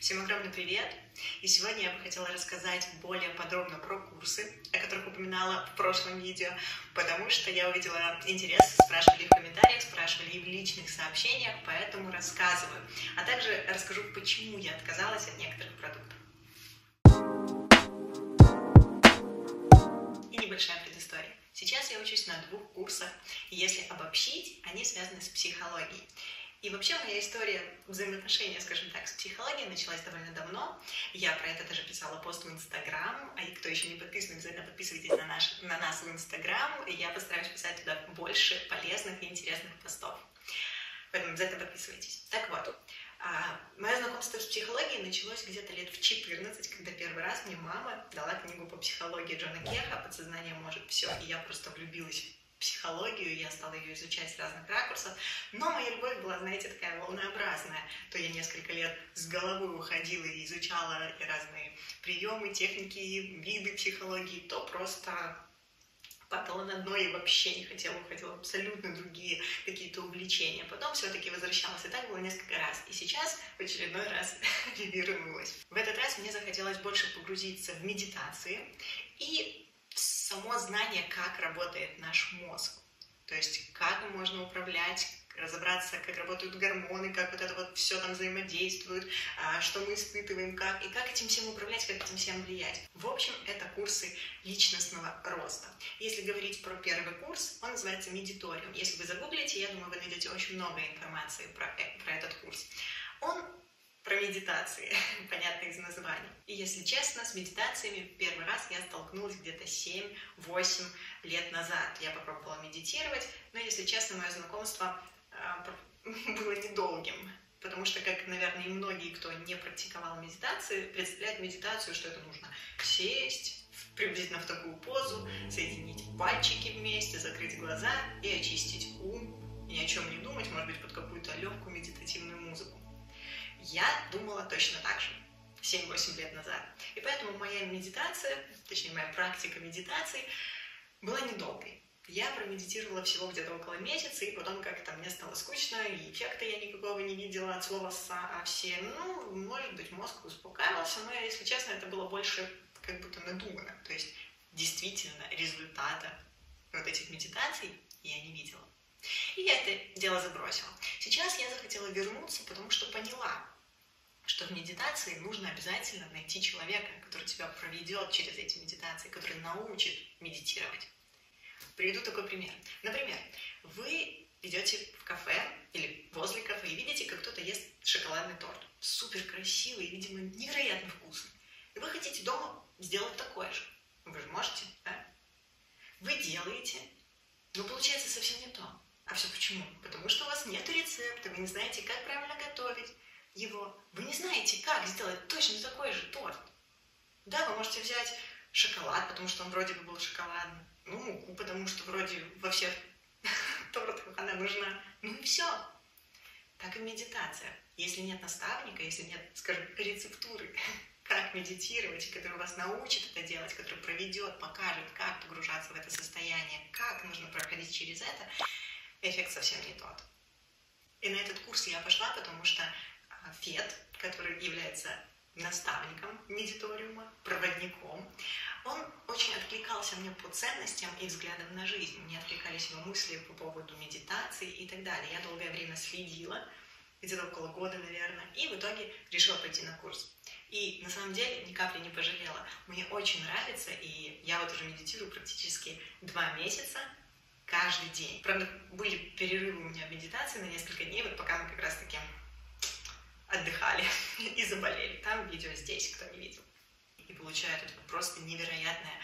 Всем огромный привет! И сегодня я бы хотела рассказать более подробно про курсы, о которых упоминала в прошлом видео, потому что я увидела интерес, спрашивали в комментариях, спрашивали и в личных сообщениях, поэтому рассказываю. А также расскажу, почему я отказалась от некоторых продуктов. И небольшая предыстория. Сейчас я учусь на двух курсах, и если обобщить, они связаны с психологией. И вообще моя история взаимоотношения, скажем так, с психологией началась довольно давно. Я про это даже писала пост в Инстаграм. А кто еще не подписан, обязательно подписывайтесь на нас в Инстаграм. И я постараюсь писать туда больше полезных и интересных постов. Поэтому обязательно подписывайтесь. Так вот, мое знакомство с психологией началось где-то лет в 14, когда первый раз мне мама дала книгу по психологии Джона Керха «Подсознание может все». И я просто влюбилась психологию, я стала ее изучать с разных ракурсов, но моя любовь была, знаете, такая волнообразная. То я несколько лет с головой уходила и изучала и разные приемы, техники, виды психологии, то просто падала на дно и вообще не хотела, уходила в абсолютно другие какие-то увлечения. Потом все-таки возвращалась, и так было несколько раз. И сейчас в очередной раз вернулась. В этот раз мне захотелось больше погрузиться в медитации и само знание, как работает наш мозг, то есть как можно управлять, разобраться, как работают гормоны, как вот это вот все там взаимодействует, что мы испытываем, как, и как этим всем управлять, как этим всем влиять. В общем, это курсы личностного роста. Если говорить про первый курс, он называется Meditorium. Если вы загуглите, я думаю, вы найдете очень много информации про этот курс. Он про медитации, понятно из названия. И если честно, с медитациями в первый раз я столкнулась где-то 7-8 лет назад. Я попробовала медитировать, но, если честно, мое знакомство было недолгим. Потому что, как, наверное, и многие, кто не практиковал медитации, представляют медитацию, что это нужно сесть, приблизительно в такую позу, соединить пальчики вместе, закрыть глаза и очистить ум, ни о чем не думать, может быть, под какую-то легкую медитативную музыку. Я думала точно так же 7-8 лет назад. И поэтому моя медитация, точнее моя практика медитации была недолгой. Я промедитировала всего где-то около месяца, и потом как-то мне стало скучно, и эффекта я никакого не видела от слова «са», а все, ну, может быть, мозг успокаивался, но, если честно, это было больше как будто надумано. То есть действительно результата вот этих медитаций я не видела. И я это дело забросила. Сейчас я захотела вернуться, потому что поняла, что в медитации нужно обязательно найти человека, который тебя проведет через эти медитации, который научит медитировать. Приведу такой пример. Например, вы идете в кафе или возле кафе и видите, как кто-то ест шоколадный торт. Супер красивый и, видимо, невероятно вкусный. И вы хотите дома сделать такое же. Вы же можете, да? Вы делаете, но получается совсем не то. А все почему? Потому что у вас нет рецепта, вы не знаете, как правильно готовить его. Вы не знаете, как сделать точно такой же торт. Да, вы можете взять шоколад, потому что он вроде бы был шоколадный. Ну, муку, потому что вроде во всех тортах она нужна. Ну и все. Так и медитация. Если нет наставника, если нет, скажем, рецептуры, как медитировать, который вас научит это делать, который проведет, покажет, как погружаться в это состояние, как нужно проходить через это, эффект совсем не тот. И на этот курс я пошла, потому что Фет, который является наставником медиториума, проводником, он очень откликался мне по ценностям и взглядам на жизнь. Мне откликались его мысли по поводу медитации и так далее. Я долгое время следила, где-то около года, наверное, и в итоге решила пойти на курс. И на самом деле ни капли не пожалела. Мне очень нравится, и я вот уже медитирую практически 2 месяца, каждый день. Правда, были перерывы у меня в медитации на несколько дней, вот пока мы как раз-таки отдыхали и заболели. Там видео здесь, кто не видел. И получаю от этого просто невероятное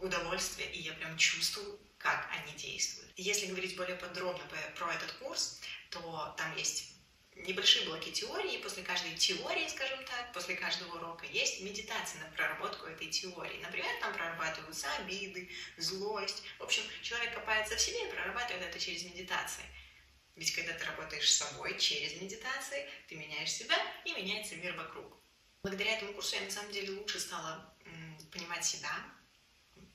удовольствие, и я прям чувствую, как они действуют. Если говорить более подробно про этот курс, то там есть небольшие блоки теории, и после каждой теории, скажем так, после каждого урока есть медитация на проработку этой теории. Например, там прорабатываются обиды, злость. В общем, человек копается в себе и прорабатывает это через медитации. Ведь когда ты работаешь с собой через медитации, ты меняешь себя, и меняется мир вокруг. Благодаря этому курсу я на самом деле лучше стала понимать себя,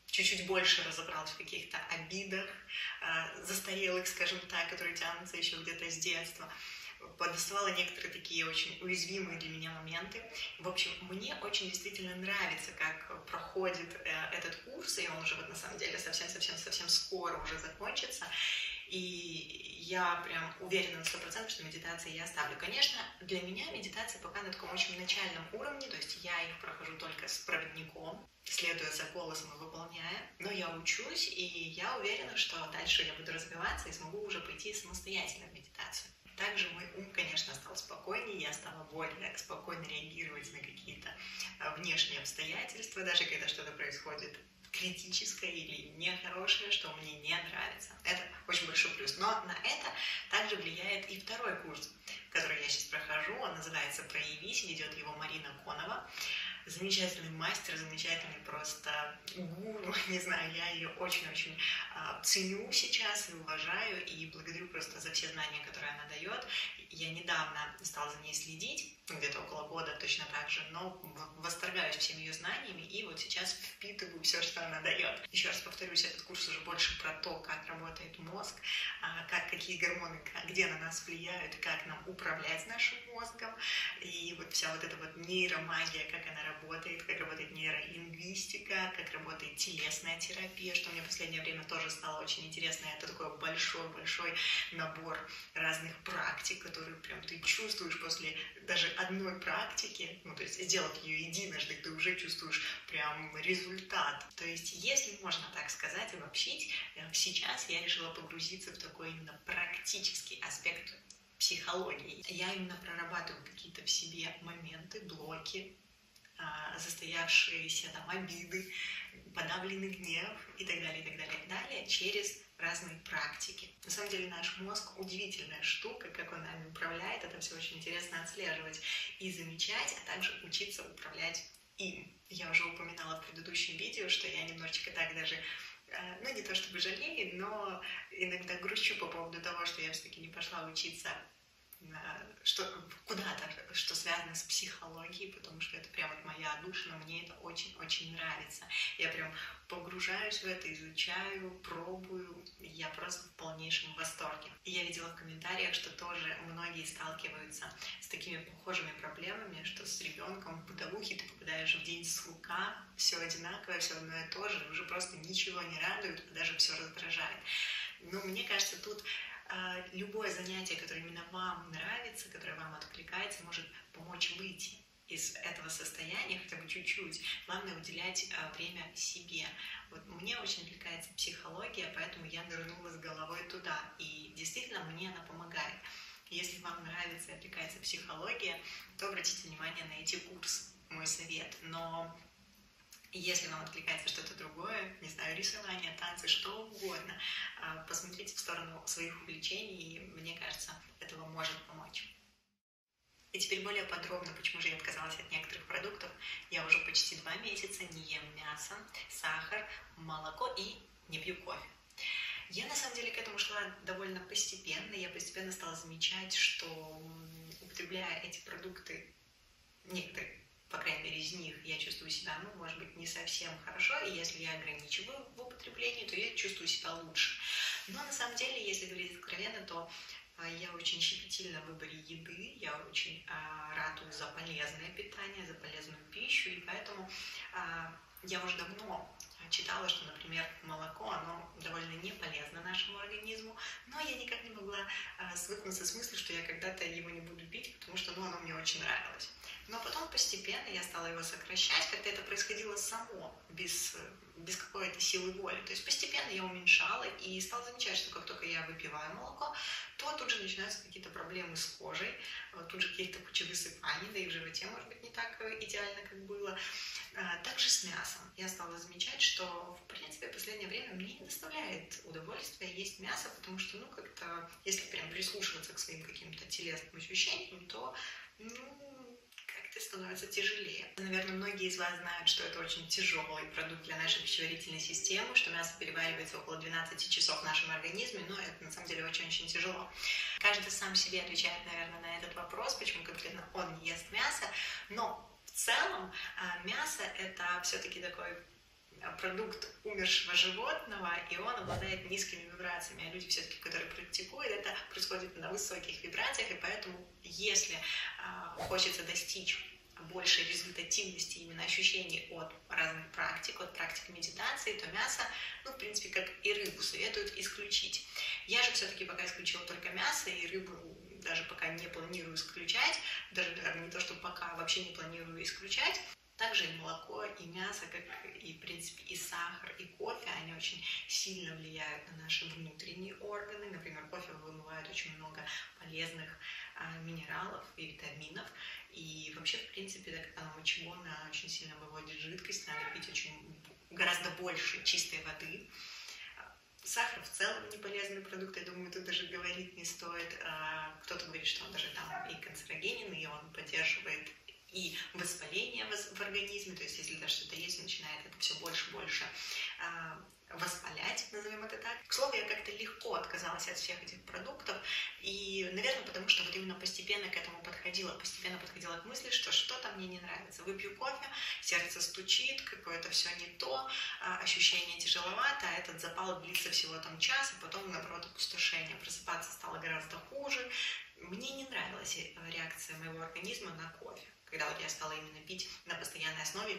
чуть-чуть больше разобралась в каких-то обидах, застарелых, скажем так, которые тянутся еще где-то с детства. подоставала некоторые такие очень уязвимые для меня моменты. В общем, мне очень действительно нравится, как проходит этот курс, и он уже вот на самом деле совсем-совсем-совсем скоро уже закончится. И я прям уверена на 100%, что медитации я оставлю. Конечно, для меня медитация пока на таком очень начальном уровне, то есть я их прохожу только с проводником, следуя за голосом и выполняя, но я учусь, и я уверена, что дальше я буду развиваться и смогу уже пойти самостоятельно в медитацию. Также мой ум, конечно, стал спокойнее, я стала более спокойно реагировать на какие-то внешние обстоятельства, даже когда что-то происходит критическое или нехорошее, что мне не нравится. Это очень большой плюс. Но на это также влияет и второй курс, который я сейчас прохожу. Он называется «Проявись», ведет его Марина Конова. Замечательный мастер, замечательный просто гуру, не знаю, я ее очень-очень ценю сейчас и уважаю, и благодарю просто за все знания, которые она дает. Я недавно стала за ней следить, где-то около года точно так же, но восторгаюсь всеми ее знаниями и вот сейчас впитываю все, что она дает. Еще раз повторюсь, этот курс уже больше про то, как работает мозг, какие гормоны, где на нас влияют, как нам управлять нашим мозгом, и вот вся вот эта вот нейромагия, как она работает, как работает нейролингвистика, как работает телесная терапия, что мне в последнее время тоже стало очень интересно. Это такой большой-большой набор разных практик, которые прям ты чувствуешь после даже одной практики, ну то есть сделав ее единожды, ты уже чувствуешь прям результат. То есть, если можно так сказать, обобщить, сейчас я решила погрузиться в такой именно практический аспект психологии. Я именно прорабатываю какие-то в себе моменты, блоки, застоявшиеся там обиды, подавленный гнев и так далее через разные практики. На самом деле наш мозг удивительная штука, как он нами управляет, это все очень интересно отслеживать и замечать, а также учиться управлять им. Я уже упоминала в предыдущем видео, что я немножечко так даже, ну не то чтобы жалею, но иногда грущу по поводу того, что я все-таки не пошла учиться куда-то, что связано с психологией, потому что это прям вот моя отдушина, мне это очень-очень нравится. Я прям погружаюсь в это, изучаю, пробую, я просто в полнейшем восторге. И я видела в комментариях, что тоже многие сталкиваются с такими похожими проблемами, что с ребенком в бытовухе ты попадаешь в день сурка, все одинаковое, все одно и то же, уже просто ничего не радует, а даже все раздражает. Но мне кажется, тут любое занятие, которое именно вам нравится, которое вам откликается, может помочь выйти из этого состояния хотя бы чуть-чуть. Главное уделять время себе. Вот мне очень откликается психология, поэтому я нырнула с головой туда. И действительно мне она помогает. Если вам нравится и откликается психология, то обратите внимание на эти курсы. Мой совет. Но если вам откликается что-то другое, не знаю, рисование, танцы, что угодно, посмотрите в сторону своих увлечений, и мне кажется, этого может помочь. И теперь более подробно, почему же я отказалась от некоторых продуктов. Я уже почти 2 месяца не ем мясо, сахар, молоко и не пью кофе. Я на самом деле к этому шла довольно постепенно, я постепенно стала замечать, что употребляя эти продукты, некоторые, по крайней мере, из них, я чувствую себя, ну, может быть, не совсем хорошо, и если я ограничиваю в употреблении, то я чувствую себя лучше. Но на самом деле, если говорить откровенно, то я очень щепетильна в выборе еды, я очень ратую за полезное питание, за полезную пищу, и поэтому я уже давно читала, что, например, молоко, оно довольно не полезно нашему организму, но я никак не могла свыкнуться с мыслью, что я когда-то его не буду пить, потому что, ну, оно мне очень нравилось. Но потом постепенно я стала его сокращать, как-то это происходило само, без какой-то силы воли. То есть постепенно я уменьшала и стала замечать, что как только я выпиваю молоко, то тут же начинаются какие-то проблемы с кожей, тут же какие-то куча высыпаний, да и в животе, может быть, не так идеально, как было. Также с мясом. Я стала замечать, что, в принципе, в последнее время мне не доставляет удовольствия есть мясо, потому что, ну, как-то, если прям прислушиваться к своим каким-то телесным ощущениям, то, ну, становится тяжелее. Наверное, многие из вас знают, что это очень тяжелый продукт для нашей пищеварительной системы, что мясо переваривается около 12 часов в нашем организме, но это на самом деле очень-очень тяжело. Каждый сам себе отвечает, наверное, на этот вопрос, почему конкретно он не ест мясо, но в целом мясо это все-таки такой продукт умершего животного, и он обладает низкими вибрациями. А люди все-таки, которые практикуют, это происходит на высоких вибрациях, и поэтому, если хочется достичь большей результативности именно ощущений от разных практик, от практик медитации, то мясо, в принципе, как и рыбу советуют исключить. Я же все-таки пока исключила только мясо, и рыбу даже пока не планирую исключать, даже, наверное, не то, что пока вообще не планирую исключать. Также и молоко, и мясо, как и, в принципе, и сахар, и кофе, они очень сильно влияют на наши внутренние органы. Например, кофе вымывает очень много полезных минералов и витаминов. И вообще, в принципе, так как она мочегонная, очень сильно выводит жидкость, надо пить гораздо больше чистой воды. Сахар в целом не полезный продукт, я думаю, тут даже говорить не стоит. Кто-то говорит, что он даже там и канцерогенен, и он поддерживает и воспаление в организме, то есть если даже что-то есть, начинает это все больше и больше воспалять, назовем это так. К слову, я как-то легко отказалась от всех этих продуктов, и, наверное, потому что вот именно постепенно к этому подходила, к мысли, что что-то мне не нравится. Выпью кофе, сердце стучит, какое-то все не то, ощущение тяжеловато, а этот запал длится всего там час, а потом, наоборот, опустошение. Просыпаться стало гораздо хуже. Мне не нравилась реакция моего организма на кофе, когда вот я стала именно пить на постоянной основе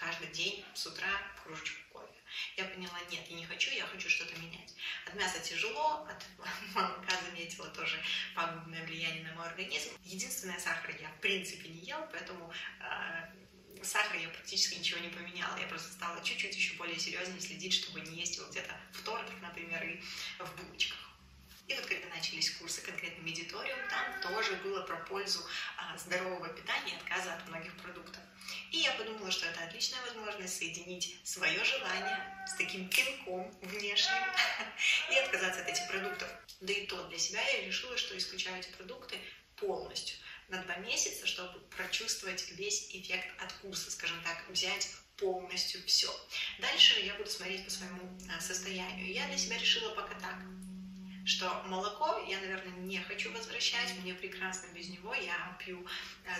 каждый день с утра кружечку кофе. Я поняла, нет, я не хочу, я хочу что-то менять. От мяса тяжело, от молока заметила тоже пагубное влияние на мой организм. Единственное, сахар я в принципе не ела, поэтому сахар я практически ничего не поменяла. Я просто стала чуть-чуть еще более серьезно следить, чтобы не есть его где-то в тортах, например, и в булочках. И вот когда начались курсы, конкретно Meditorium, там тоже было про пользу здорового питания и отказа от многих продуктов. И я подумала, что это отличная возможность соединить свое желание с таким пинком внешним и отказаться от этих продуктов. Да и то для себя я решила, что исключаю эти продукты полностью на 2 месяца, чтобы прочувствовать весь эффект от курса, скажем так, взять полностью все. Дальше я буду смотреть по своему состоянию. Я для себя решила пока так, что молоко я, наверное, не хочу возвращать, мне прекрасно без него, я пью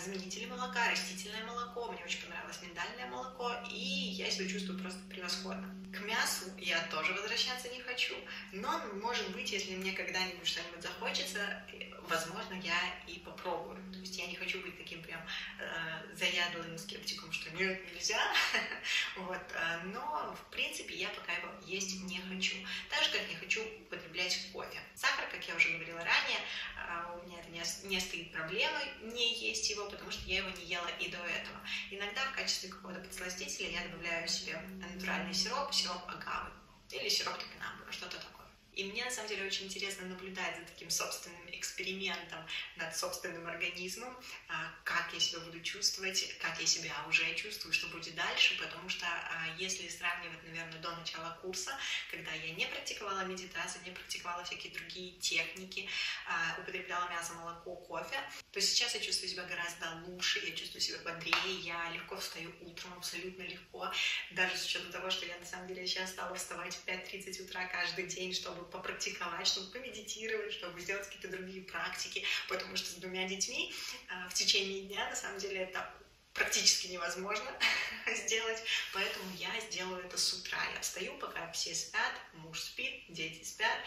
заменители молока, растительное молоко, мне очень понравилось миндальное молоко, и я себя чувствую просто превосходно. К мясу я тоже возвращаться не хочу, но, может быть, если мне когда-нибудь что-нибудь захочется, возможно, я и попробую. То есть я не хочу быть таким прям заядлым скептиком, что нет, нельзя. Вот. Но, в принципе, я пока его есть не хочу. Так же, как не хочу употреблять кофе. Сахар, как я уже говорила ранее, у меня это не стоит проблемой не есть его, потому что я его не ела и до этого. Иногда в качестве какого-то подсластителя я добавляю себе натуральный сироп, сироп агавы или сироп топинамбура, что-то такое. И мне, на самом деле, очень интересно наблюдать за таким собственным экспериментом над собственным организмом, как я себя буду чувствовать, как я себя уже чувствую, что будет дальше, потому что, если сравнивать, наверное, до начала курса, когда я не практиковала медитацию, не практиковала всякие другие техники, употребляла мясо, молоко, кофе, то сейчас я чувствую себя гораздо лучше, я чувствую себя бодрее, я легко встаю утром, абсолютно легко, даже с учетом того, что я, на самом деле, сейчас стала вставать в 5:30 утра каждый день, чтобы попрактиковать, чтобы помедитировать, чтобы сделать какие-то другие практики, потому что с 2 детьми в течение дня, на самом деле, это практически невозможно сделать, поэтому я сделаю это с утра. Я встаю, пока все спят, муж спит, дети спят,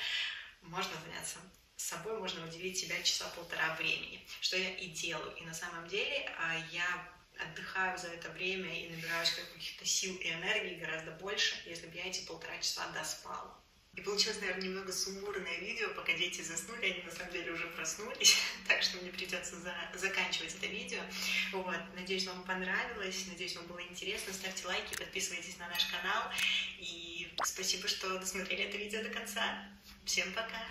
можно заняться собой, можно уделить себя 1,5 часа времени, что я и делаю. И на самом деле я отдыхаю за это время и набираюсь каких-то сил и энергии гораздо больше, если бы я эти 1,5 часа доспала. И получилось, наверное, немного сумбурное видео, пока дети заснули, они на самом деле уже проснулись, так что мне придется заканчивать это видео. Вот. Надеюсь, вам понравилось, надеюсь, вам было интересно. Ставьте лайки, подписывайтесь на наш канал. И спасибо, что досмотрели это видео до конца. Всем пока!